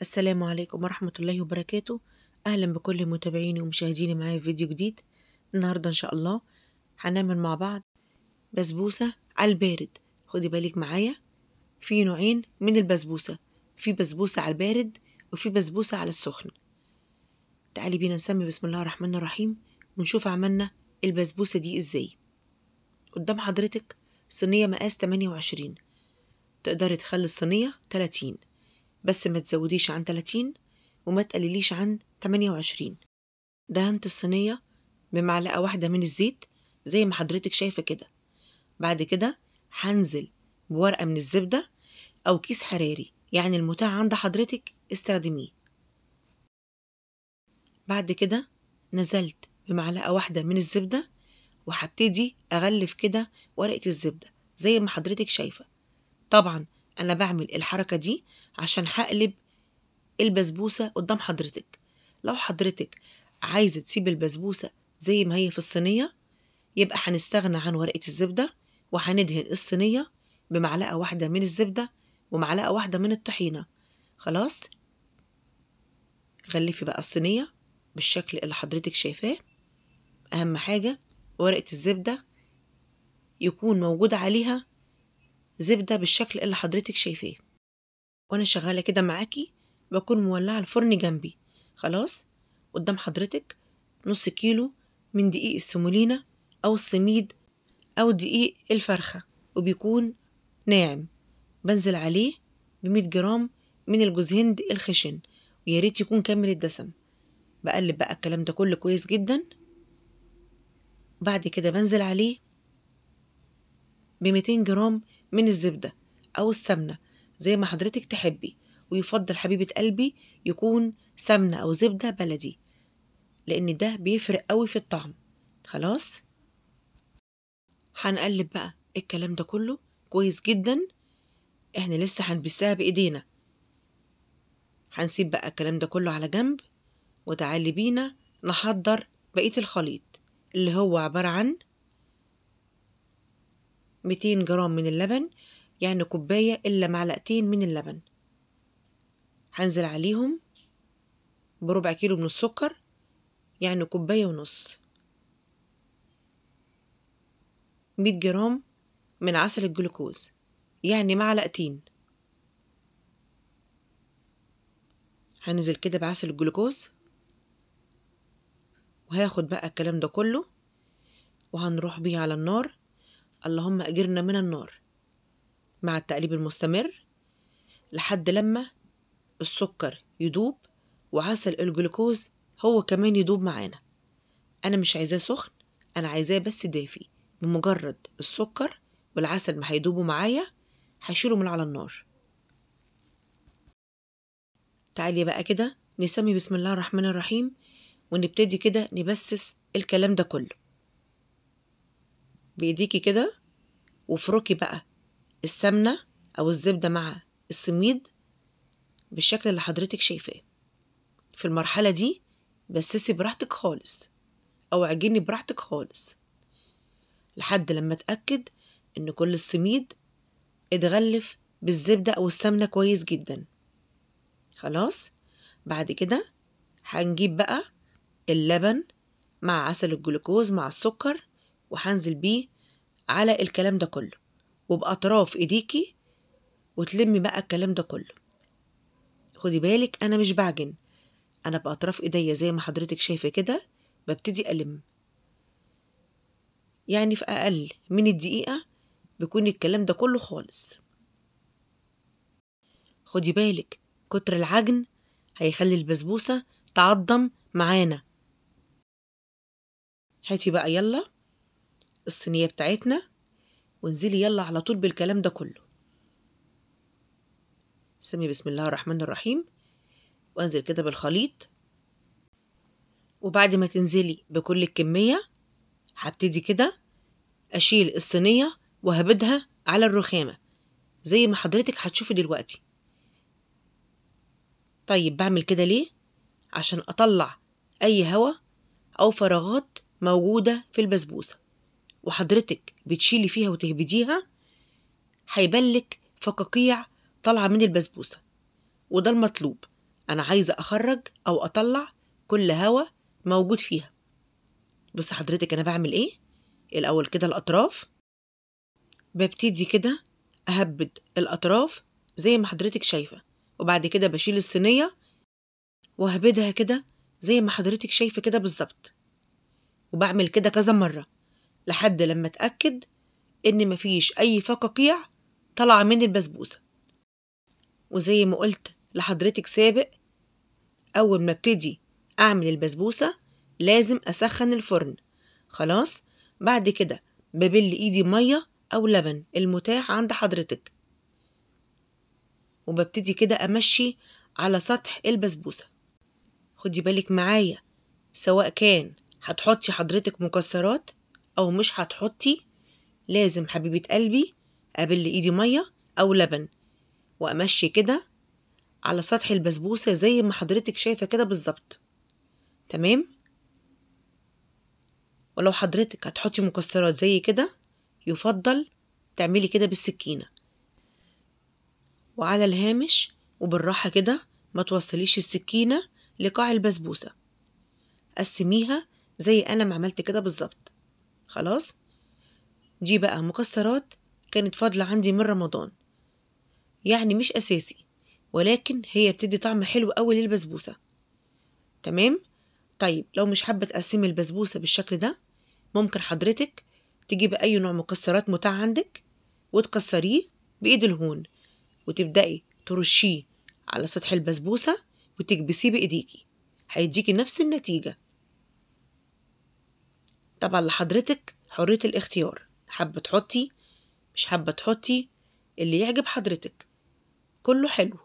السلام عليكم ورحمة الله وبركاته. أهلا بكل متابعيني ومشاهديني معايا في فيديو جديد. النهاردة إن شاء الله هنعمل مع بعض بسبوسة على البارد. خدي بالك معايا، في نوعين من البسبوسة، في بسبوسة على البارد وفي بسبوسة على السخن. تعالي بينا نسمي بسم الله الرحمن الرحيم ونشوف عملنا البسبوسة دي ازاي. قدام حضرتك صينية مقاس 28، تقدري تخلي الصينية 30 بس ما تزوديش عن 30 وما تقلليش عن 28. دهنت الصينية بمعلقة واحدة من الزيت زي ما حضرتك شايفة كده. بعد كده هنزل بورقة من الزبدة أو كيس حراري، يعني المتاح عند حضرتك استخدميه. بعد كده نزلت بمعلقة واحدة من الزبدة وهبتدي أغلف كده ورقة الزبدة زي ما حضرتك شايفة. طبعا أنا بعمل الحركة دي عشان هقلب البسبوسة قدام حضرتك. لو حضرتك عايزة تسيب البسبوسة زي ما هي في الصينية يبقى هنستغنى عن ورقة الزبدة وهندهن الصينية بمعلقة واحدة من الزبدة ومعلقة واحدة من الطحينة. خلاص، غلفي بقى الصينية بالشكل اللي حضرتك شايفاه. أهم حاجة ورقة الزبدة يكون موجود عليها زبدة بالشكل اللي حضرتك شايفاه. وأنا شغالة كده معاكي بكون مولعة الفرن جنبي. خلاص، قدام حضرتك نص كيلو من دقيق السمولينا أو السميد أو دقيق الفرخة وبيكون ناعم، بنزل عليه ب100 جرام من الجوز هند الخشن، ويا ريت يكون كامل الدسم. بقلب بقى الكلام ده كله كويس جدا. بعد كده بنزل عليه ب200 جرام من الزبدة أو السمنة زي ما حضرتك تحبي، ويفضل حبيبة قلبي يكون سمنة أو زبدة بلدي لأن ده بيفرق قوي في الطعم. خلاص، هنقلب بقى الكلام ده كله كويس جدا. احنا لسه هنبسها بإيدينا، هنسيب بقى الكلام ده كله على جنب. وتعالي بينا نحضر بقية الخليط اللي هو عبارة عن 200 جرام من اللبن، يعني كوباية إلا معلقتين من اللبن، هنزل عليهم بربع كيلو من السكر يعني كوباية ونص، 100 جرام من عسل الجلوكوز يعني معلقتين، هنزل كده بعسل الجلوكوز. وهاخد بقى الكلام ده كله وهنروح بيه على النار. اللهم أجرنا من النار، مع التقليب المستمر لحد لما السكر يدوب وعسل الجلوكوز هو كمان يدوب معانا. أنا مش عايزاه سخن، أنا عايزاه بس دافي. بمجرد السكر والعسل ما هيدوبوا معايا هشيله من على النار. تعالي بقى كده نسمي بسم الله الرحمن الرحيم ونبتدي كده نبسس الكلام ده كله بإيديكي كده. وافركي بقى السمنة أو الزبدة مع السميد بالشكل اللي حضرتك شايفاه. في المرحلة دي بسسي براحتك خالص أو عجني براحتك خالص لحد لما أتأكد إن كل السميد اتغلف بالزبدة أو السمنة كويس جدا. خلاص، بعد كده هنجيب بقى اللبن مع عسل الجلوكوز مع السكر وهنزل بيه على الكلام ده كله وبأطراف إيديكي وتلمي بقى الكلام ده كله. خدي بالك أنا مش بعجن، أنا بأطراف إيديا زي ما حضرتك شايفة كده ببتدي ألم. يعني في أقل من الدقيقة بيكون الكلام ده كله خالص. خدي بالك كتر العجن هيخلي البسبوسة تعضم معانا. هاتي بقى يلا الصينية بتاعتنا وانزلي يلا على طول بالكلام ده كله. سمي بسم الله الرحمن الرحيم وانزل كده بالخليط. وبعد ما تنزلي بكل الكمية هبتدي كده أشيل الصينية وهبدها على الرخامة زي ما حضرتك هتشوفي دلوقتي. طيب بعمل كده ليه؟ عشان أطلع أي هوا أو فراغات موجودة في البسبوسة، وحضرتك بتشيلي فيها وتهبديها هيبان لك فقاقيع طالعة من البسبوسة، وده المطلوب أنا عايزة أخرج أو أطلع كل هوا موجود فيها. بص حضرتك أنا بعمل إيه؟ الأول كده الأطراف ببتدي كده أهبد الأطراف زي ما حضرتك شايفة، وبعد كده بشيل الصينية وهبدها كده زي ما حضرتك شايفة كده بالظبط، وبعمل كده كذا مرة لحد لما أتأكد إن مفيش أي فقاقيع طالعة من البسبوسة. وزي ما قلت لحضرتك سابق، أول ما ابتدي أعمل البسبوسة لازم أسخن الفرن. خلاص بعد كده ببل إيدي مية أو لبن المتاح عند حضرتك، وببتدي كده أمشي على سطح البسبوسة. خدي بالك معايا، سواء كان هتحطي حضرتك مكسرات أو مش هتحطي، لازم حبيبة قلبي أبل إيدي مية أو لبن وأمشي كده على سطح البسبوسة زي ما حضرتك شايفة كده بالظبط. تمام؟ ولو حضرتك هتحطي مكسرات زي كده يفضل تعملي كده بالسكينة وعلى الهامش وبالراحة كده، ما توصليش السكينة لقاع البسبوسة، قسميها زي أنا ما عملت كده بالظبط. خلاص؟ دي بقى مكسرات كانت فاضلة عندي من رمضان، يعني مش أساسي، ولكن هي بتدي طعم حلو قوي للبسبوسة. تمام؟ طيب لو مش حابة تقسمي البسبوسة بالشكل ده، ممكن حضرتك تجيب أي نوع مكسرات متاح عندك وتكسريه بإيد الهون وتبدأي ترشيه على سطح البسبوسة وتكبسيه بإيديكي، هيديكي نفس النتيجة. طبعا لحضرتك حرية الاختيار، حابة تحطي مش حابة تحطي، اللي يعجب حضرتك كله حلو.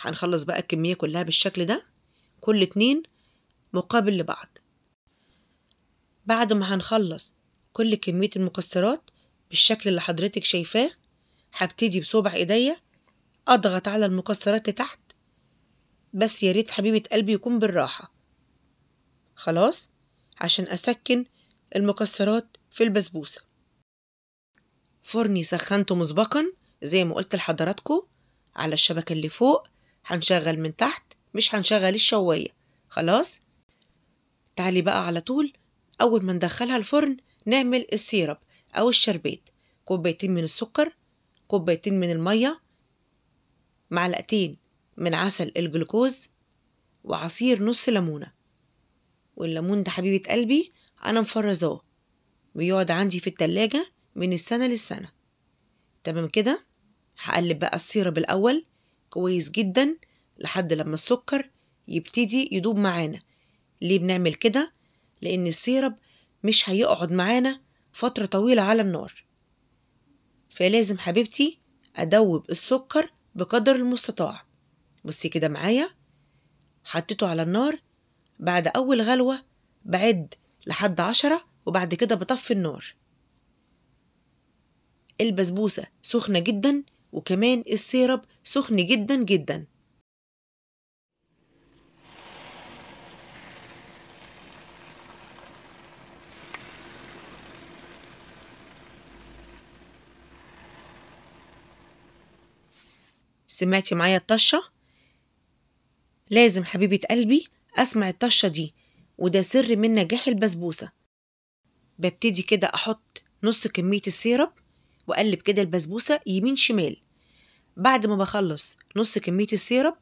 هنخلص بقى الكمية كلها بالشكل ده، كل اتنين مقابل لبعض. بعد ما هنخلص كل كمية المكسرات بالشكل اللي حضرتك شايفاه، هبتدي بصبع ايديا اضغط على المكسرات لتحت، بس يا ريت حبيبة قلبي يكون بالراحة. خلاص؟ عشان اسكن المكسرات في البسبوسة. فرني سخنته مسبقا زي ما قلت لحضراتكم، على الشبكة اللي فوق هنشغل من تحت، مش هنشغل الشواية. خلاص؟ تعالي بقى على طول أول ما ندخلها الفرن نعمل السيرب أو الشربات. كوبايتين من السكر، كوبايتين من المية، معلقتين من عسل الجلوكوز، وعصير نص ليمونة. والليمون ده حبيبة قلبي أنا مفرزاه، بيقعد عندي في التلاجة من السنة للسنة. تمام كده؟ هقلب بقى السيرب الأول كويس جدا لحد لما السكر يبتدي يدوب معانا. ليه بنعمل كده؟ لأن السيرب مش هيقعد معانا فترة طويلة على النار، فلازم حبيبتي أدوب السكر بقدر المستطاع. بصي كده معايا، حطيته على النار، بعد أول غلوة بعد لحد 10 وبعد كده بطفي النار. البسبوسة سخنة جدا وكمان السيرب سخن جدا جدا. سمعتي معايا الطشة؟ لازم حبيبة قلبي أسمع الطشة دي، وده سر من نجاح البسبوسة. ببتدي كده أحط نص كمية السيرب وأقلب كده البسبوسة يمين شمال. بعد ما بخلص نص كمية السيرب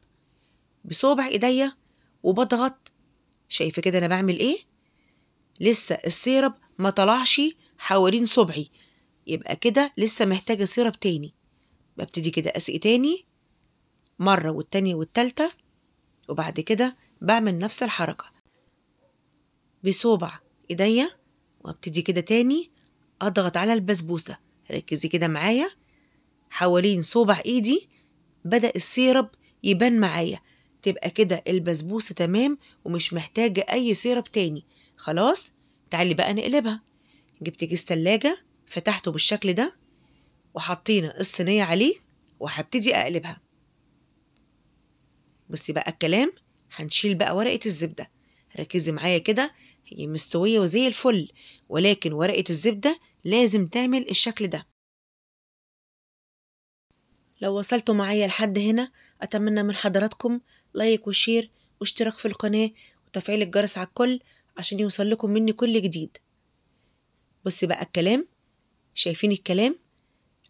بصوبع إيديا وبضغط، شايفة كده أنا بعمل إيه؟ لسه السيرب ما طلعش حوالين صبعي، يبقى كده لسه محتاجة سيرب تاني. ببتدي كده أسقي تاني مرة والتانية والتالتة، وبعد كده بعمل نفس الحركة بصوبع إيديا وابتدي كده تاني أضغط على البسبوسة. ركزي كده معايا، حوالين صوبع إيدي بدأ السيرب يبان معايا، تبقى كده البسبوسة تمام ومش محتاجة أي سيرب تاني. خلاص؟ تعالي بقى نقلبها. جبت كيس تلاجة فتحته بالشكل ده وحطينا الصينية عليه وهبتدي أقلبها. بصي بقى الكلام، هنشيل بقى ورقة الزبدة. ركزي معايا كده، هي مستوية وزي الفل، ولكن ورقة الزبدة لازم تعمل الشكل ده. لو وصلتوا معايا لحد هنا أتمنى من حضراتكم لايك وشير واشتراك في القناة وتفعيل الجرس على الكل عشان يوصل لكم مني كل جديد. بص بقى الكلام، شايفين الكلام؟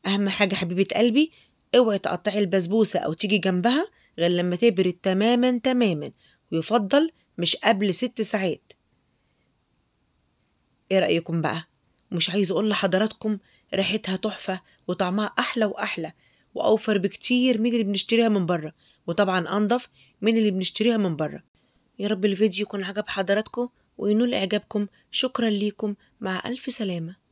أهم حاجة حبيبة قلبي اوعي تقطعي البسبوسة أو تيجي جنبها غير لما تبرد تماما تماما، ويفضل مش قبل 6 ساعات. ايه رأيكم بقى؟ مش عايز اقول لحضراتكم ريحتها تحفة وطعمها أحلى وأحلى وأوفر بكتير من اللي بنشتريها من بره، وطبعا أنضف من اللي بنشتريها من بره. يا رب الفيديو يكون عجب حضراتكم وينول إعجابكم. شكرا ليكم، مع ألف سلامة.